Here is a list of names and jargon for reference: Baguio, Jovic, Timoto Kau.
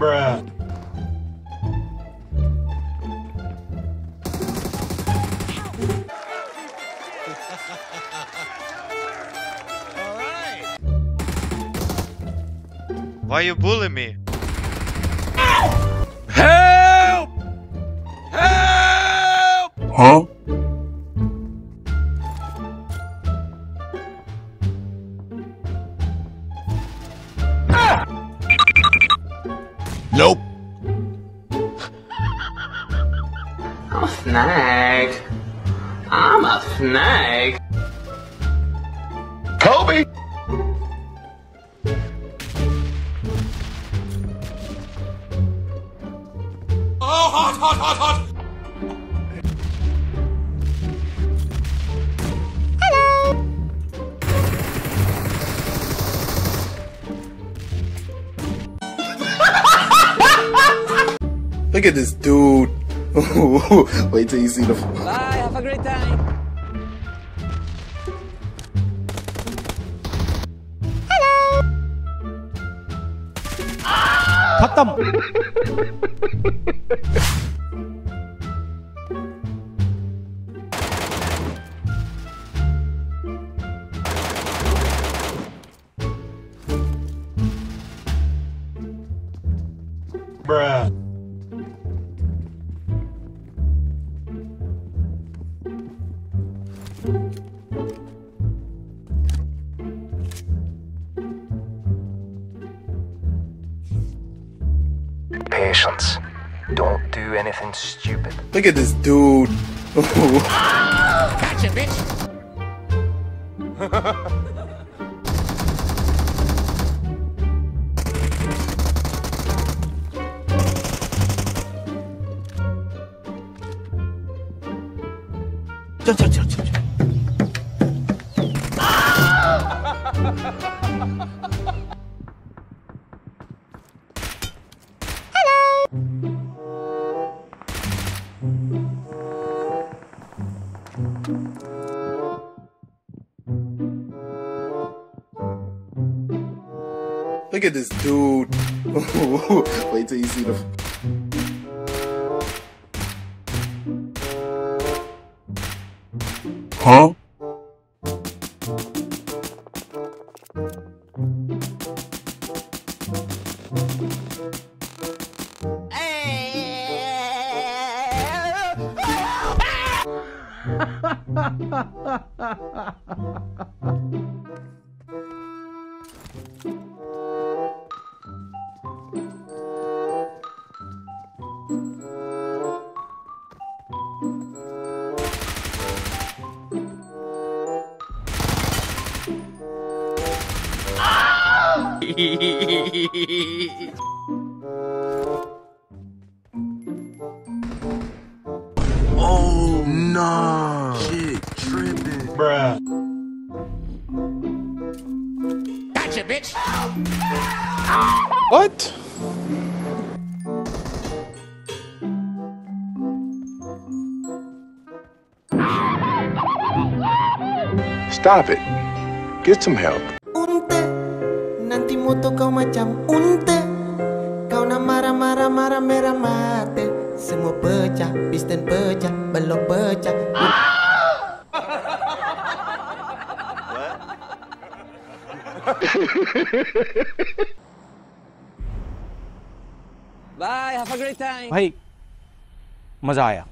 Bruh. All right. Why you bullying me? Ow! Help! Help! Huh? Nope. I'm a snake. I'm a snake. Kobe! Oh, hot, hot, hot, hot! Look at this dude. Wait till you see the. Bye, have a great time. Hello. Khatam. Bruh. Patience. Don't do anything stupid. Look at this dude. Gotcha, bitch. Look at this dude. Wait till you see the. Huh? Oh no! Shit, tripping, bruh. Gotcha, bitch. What? Stop it. Get some help. Timoto Kau macam unta. Kau nak marah-marah-marah merah mata. Semua pecah, piston pecah, belok pecah. Bye, have a great time. Bhai, maza aaya.